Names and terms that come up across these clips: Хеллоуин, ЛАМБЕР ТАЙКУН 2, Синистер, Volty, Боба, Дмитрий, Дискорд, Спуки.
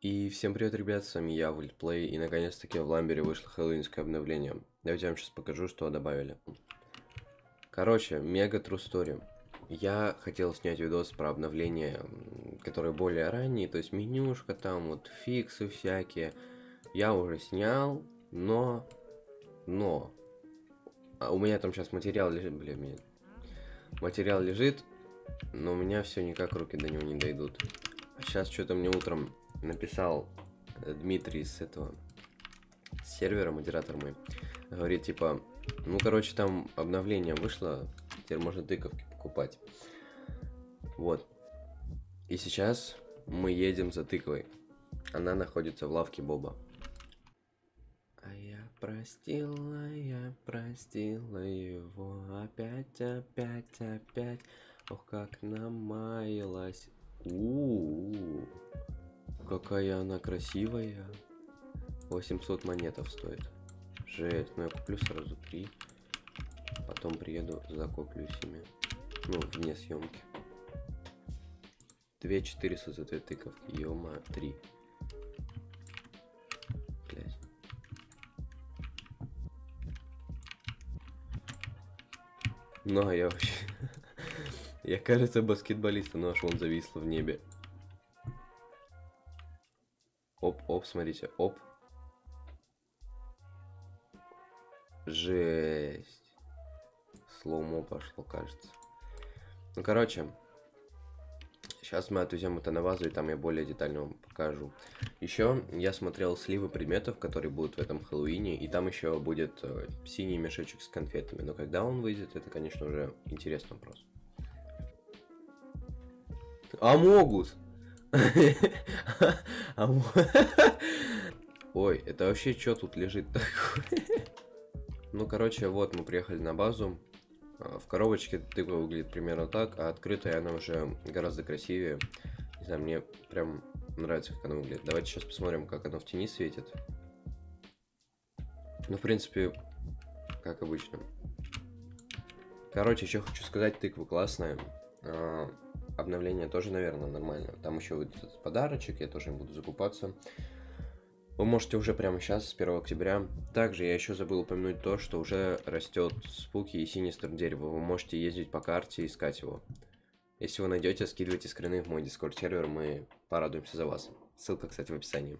И всем привет, ребят, с вами я, Volty, и наконец-таки в Ламбере вышло хэллоуинское обновление. Давайте я вам сейчас покажу, что добавили. Короче, мега true story. Я хотел снять видос про обновления, которые более ранние, то есть менюшка, там вот фиксы всякие. Я уже снял, но... А у меня там сейчас материал лежит, блин, материал лежит, но у меня все никак руки до него не дойдут. А сейчас что-то мне утром написал Дмитрий с этого сервера, модератор мой, говорит, типа, ну, короче, там обновление вышло, теперь можно тыковки покупать. Вот. И сейчас мы едем за тыквой. Она находится в лавке Боба. А я простила его опять. Ох, как намаялась. У-у-у. Какая она красивая. 800 монетов стоит. Жесть. Ну я куплю сразу 3. Потом приеду, закуплю ими. Ну, вне съемки. 2400 за 2 тыковки. Ё-ма, 3. Блять. Ну, а я вообще... Я, кажется, баскетболист, но аж он зависла в небе. Оп, смотрите, оп. Жесть. Слоумо пошло, кажется. Ну, короче. Сейчас мы отвезем это на базу, и там я более детально вам покажу. Еще я смотрел сливы предметов, которые будут в этом Хэллоуине. И там еще будет синий мешочек с конфетами. Но когда он выйдет, это, конечно, уже интересный вопрос. А могут! Ой, это вообще что тут лежит такое? Ну, короче, вот мы приехали на базу. В коробочке тыква выглядит примерно так, а открытая она уже гораздо красивее. Не знаю, мне прям нравится, как она выглядит. Давайте сейчас посмотрим, как она в тени светит. Ну, в принципе, как обычно. Короче, еще хочу сказать, тыква классная. Обновление тоже, наверное, нормально. Там еще выйдет этот подарочек, я тоже им буду закупаться. Вы можете уже прямо сейчас, с 1 октября. Также я еще забыл упомянуть то, что уже растет спуки и синистер дерево. Вы можете ездить по карте и искать его. Если вы найдете, скидывайте скрины в мой Discord сервер, мы порадуемся за вас. Ссылка, кстати, в описании.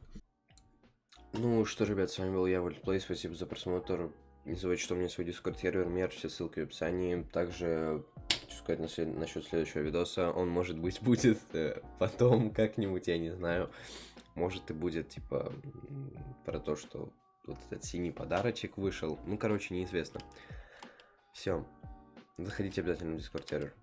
Ну что, ребят, с вами был я, Volty. Спасибо за просмотр. Не забывайте, что у меня свой Discord сервер, мерч, все ссылки в описании. Также... сказать насчет следующего видоса, он может быть будет потом как-нибудь, я не знаю, может и будет типа про то, что вот этот синий подарочек вышел, ну короче неизвестно. Все, заходите обязательно в Discord сервер.